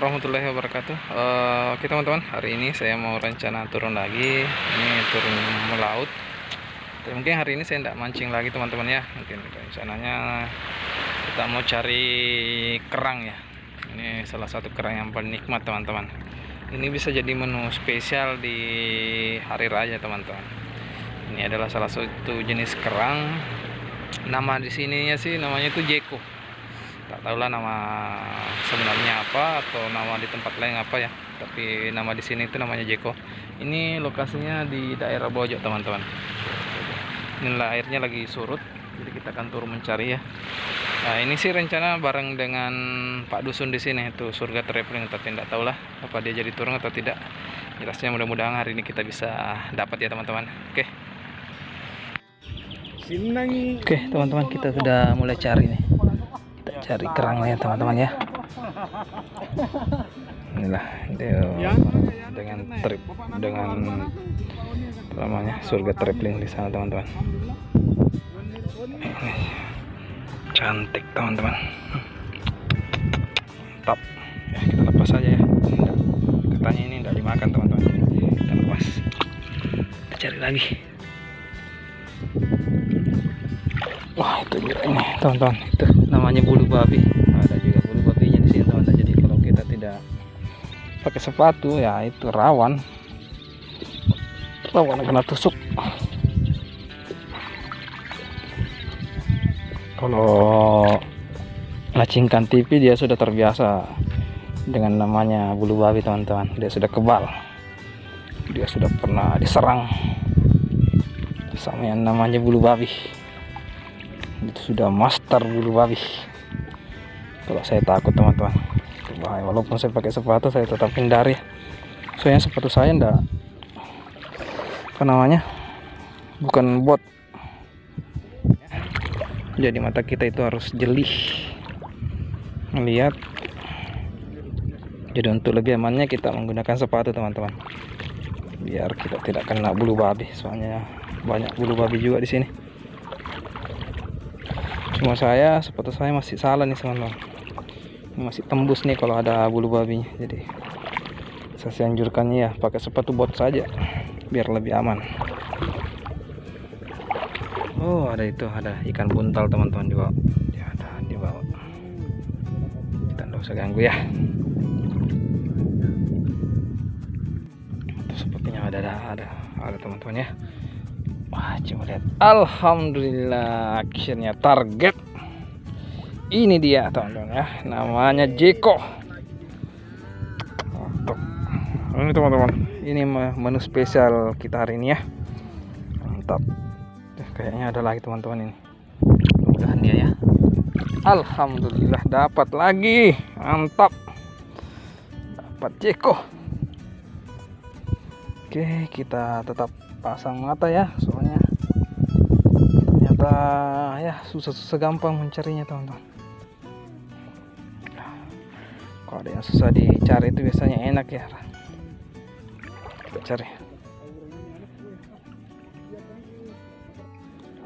warahmatullahi wabarakatuh. Oke teman-teman, hari ini saya mau rencana turun lagi. Ini turun melaut. Mungkin hari ini saya tidak mancing lagi teman-teman ya. Mungkin rencananya kita mau cari kerang ya. Ini salah satu kerang yang paling nikmat teman-teman. Ini bisa jadi menu spesial di hari raya teman-teman. Ini adalah salah satu jenis kerang. Nama di sininya sih namanya itu Jeko. Tak tahulah nama sebenarnya apa atau nama di tempat lain apa ya, tapi nama di sini itu namanya Jeko. Ini lokasinya di daerah Bojo teman-teman. Inilah airnya lagi surut, jadi kita akan turun mencari ya. Nah ini sih rencana bareng dengan Pak Dusun di sini, itu surga traveling, tapi tidak tahulah apa dia jadi turun atau tidak. Jelasnya mudah-mudahan hari ini kita bisa dapat ya teman-teman. Oke. Oke teman-teman, kita sudah mulai cari nih. Cari kerangnya teman-teman ya. Inilah dia dengan trip, dengan namanya surga traveling di sana teman-teman. Cantik teman-teman, mantap ya. Kita lepas saja ya, katanya ini tidak dimakan teman-teman, kita lepas, kita cari lagi. Wah itu juga ini teman-teman, itu namanya bulu babi. Ada juga bulu babinya di sini teman-teman. Jadi kalau kita tidak pakai sepatu ya itu rawan kena tusuk. Kalau lacingkan TV dia sudah terbiasa dengan namanya bulu babi teman-teman. Dia sudah kebal, dia sudah pernah diserang sama yang namanya bulu babi. Itu sudah master bulu babi. Kalau saya takut teman-teman, walaupun saya pakai sepatu saya tetap hindari. Soalnya sepatu saya ndak apa namanya, bukan bot. Jadi mata kita itu harus jelih melihat. Jadi untuk lebih amannya kita menggunakan sepatu teman-teman, biar kita tidak kena bulu babi. Soalnya banyak bulu babi juga di sini. Cuma saya sepatu saya masih salah nih teman-teman, masih tembus nih kalau ada bulu babinya. Jadi saya anjurkannya ya pakai sepatu bot saja biar lebih aman. Oh ada itu, ada ikan buntal teman-teman di bawah ya, ada di bawah. Kita nggak usah ganggu ya. Itu sepertinya ada teman-teman ya. Wah, coba lihat. Alhamdulillah akhirnya target. Ini dia teman-teman ya, namanya Jeko. Mantap. Ini teman-teman, ini menu spesial kita hari ini ya. Mantap. Kayaknya ada lagi teman-teman ini. Mudah-mudahan dia ya. Alhamdulillah dapat lagi. Mantap. Dapat Jeko. Oke, kita tetap pasang mata ya, soalnya ternyata ya susah-susah gampang mencarinya teman-teman. Nah, kalau ada yang susah dicari itu biasanya enak ya. Kita cari.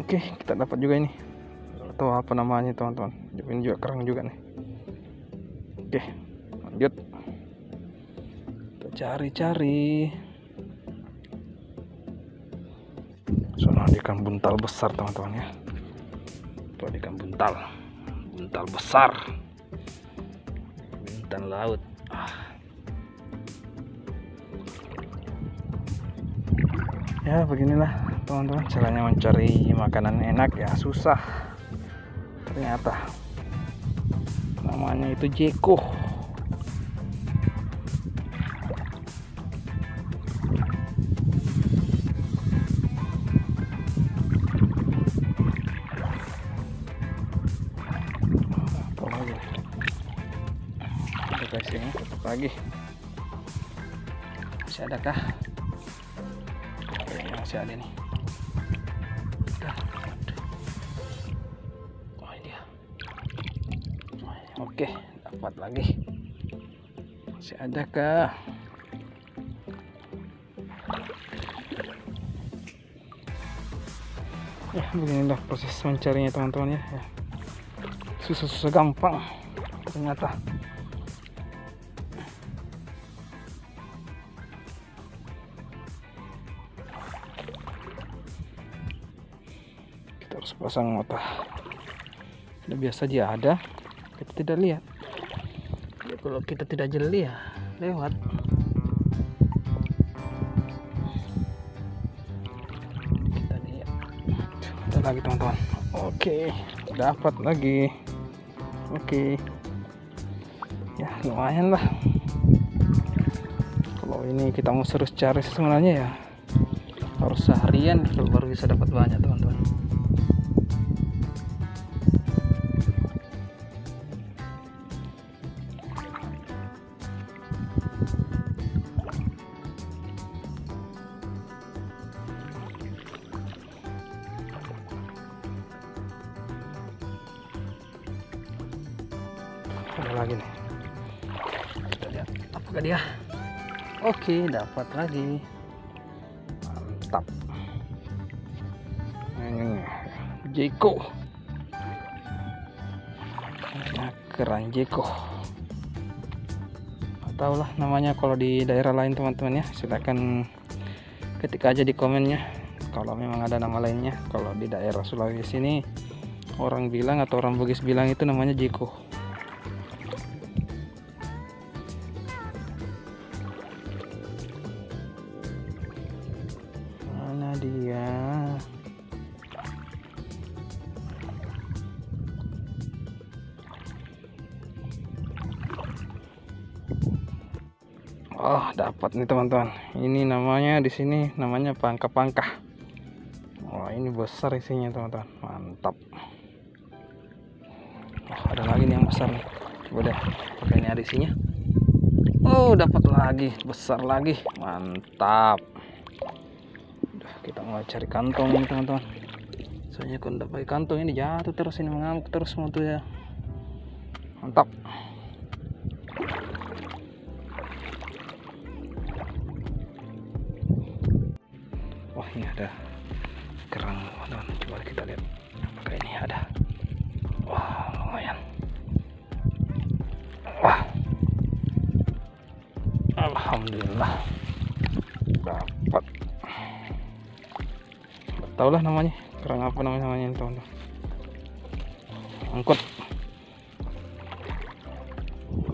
Oke, kita dapat juga ini, atau apa namanya teman-teman, ini juga kerang juga nih. Oke, lanjut kita cari-cari. Ikan buntal besar teman-teman ya, itu ada ikan buntal besar, buntal laut. Ya beginilah teman-teman caranya mencari makanan enak ya, susah ternyata. Namanya itu Jeko. Tutup lagi, masih adakah? Kayaknya masih ada nih. Oh, ini dia. Oke, dapat lagi. Masih adakah? Ya beginilah proses mencarinya teman-teman ya. Susah-susah gampang ternyata. pasang mata. Nah, biasa dia ada, kita tidak lihat. Ya, kalau kita tidak jeli ya lewat. Kita lihat. Kita lagi teman-teman. Oke, dapat lagi. Oke. Ya lumayan lah. Kalau ini kita mau terus cari sebenarnya ya. Harus seharian baru bisa dapat banyak teman-teman. Ada lagi nih. Kita lihat apakah dia. Oke, dapat lagi. Mantap. Jeko. Kerang Jeko. Nggak tahu lah namanya kalau di daerah lain teman-teman ya. Silakan ketik aja di komennya kalau memang ada nama lainnya. Kalau di daerah Sulawesi ini orang bilang atau orang Bugis bilang itu namanya Jeko. Mana dia? Oh, dapat nih teman-teman. Ini namanya di sini namanya pangka-pangka. Wah, ini besar isinya teman-teman. Mantap. Oh, ada lagi nih yang besar nih. Coba deh, apakah ini ada isinya? Oh, dapat lagi, besar lagi. Mantap. Udah, kita mau cari kantong nih teman-teman. Soalnya kalau tidak pakai kantong ini jatuh terus, ini mengamuk terus motornya. Mantap. Wah, ini ada kerang teman-teman. Coba kita lihat apakah ini ada. Wah, lumayan. Wah, alhamdulillah dapat. Nggak tahu lah namanya kerang apa namanya teman-teman. Angkut.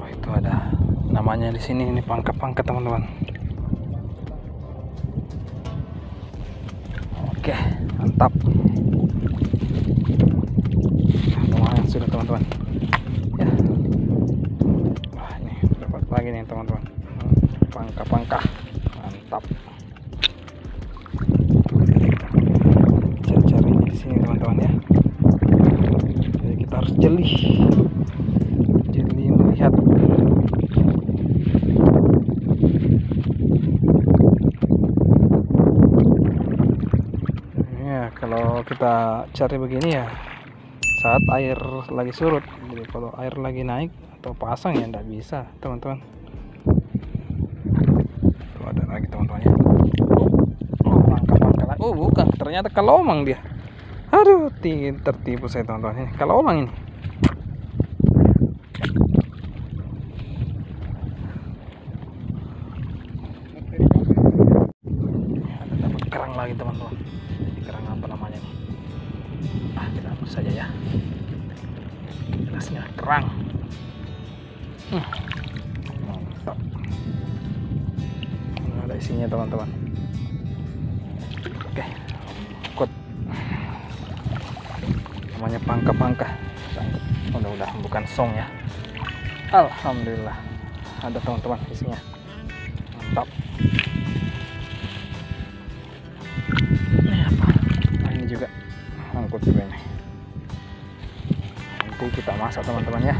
Wah, itu ada namanya di sini. Ini pangka-pangka teman-teman. Oke, mantap. Lumayan sudah teman-teman. Ya. Wah, ini dapat lagi nih teman-teman. Pangka-pangka. Mantap. Cari-carinya di sini teman-teman ya. Jadi kita harus jeli. Jeli melihat. Kalau kita cari begini ya saat air lagi surut. Jadi kalau air lagi naik atau pasang ya tidak bisa teman-teman. Tuh ada lagi teman-temannya. Oh, pangka-pangka lagi. Oh, bukan, ternyata kelomang dia. Aduh, tertipu saya teman-teman. Kelomang ini. Ada dapat kerang lagi teman-teman. Kerang apa namanya nih? Ah, kita hapus saja ya. Jelasnya kerang. Mantap. Nah, ada isinya teman-teman. Oke, angkut. Namanya pangka-pangka. Udah bukan song ya. Alhamdulillah ada teman-teman isinya. Mantap. Juga angkut ini. Nanti kita masak teman-teman ya.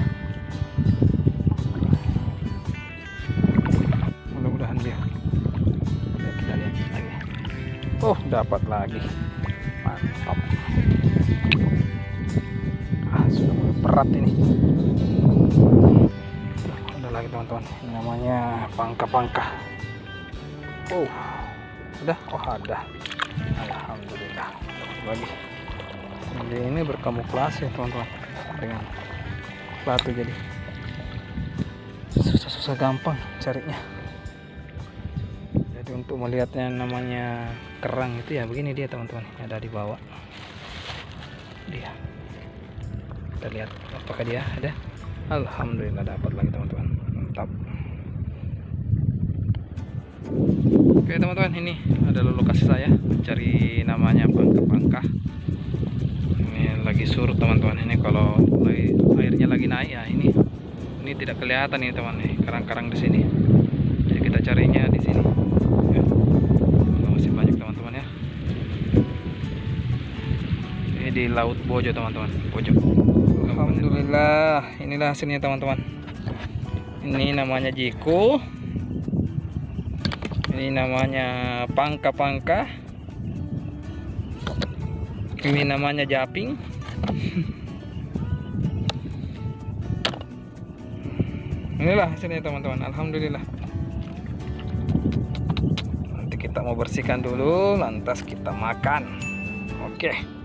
Mudah-mudahan dia. Udah, kita lihat lagi. Oh, dapat lagi. Mantap. Ah, sudah mulai berat ini. Udah lagi teman-teman. Ini namanya pangka-pangka. Oh, udah. Oh, ada. Alhamdulillah. Lagi jadi ini berkamuflase teman-teman dengan batu, jadi susah-susah gampang carinya. Jadi untuk melihatnya namanya kerang itu ya begini dia teman-teman, ada di bawah. dia. Kita lihat apakah dia ada. Alhamdulillah dapat lagi teman-teman. Mantap. Oke teman-teman, ini adalah lokasi saya mencari namanya pangka-pangka. Ini lagi surut teman-teman. Ini kalau airnya lagi naik ya, ini tidak kelihatan ini teman, nih karang-karang di sini. Jadi kita carinya di sini. Ya. Masih banyak teman-teman ya. Ini di Laut Bojo teman-teman. Bojo. Alhamdulillah, inilah hasilnya teman-teman. Ini namanya Jeko. Ini namanya pangka-pangka. Ini namanya japing. Inilah hasilnya teman-teman. Alhamdulillah. Nanti kita mau bersihkan dulu, lantas kita makan. Oke.